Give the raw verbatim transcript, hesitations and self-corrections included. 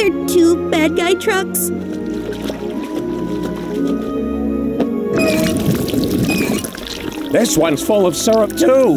there two bad guy trucks? This one's full of syrup, too!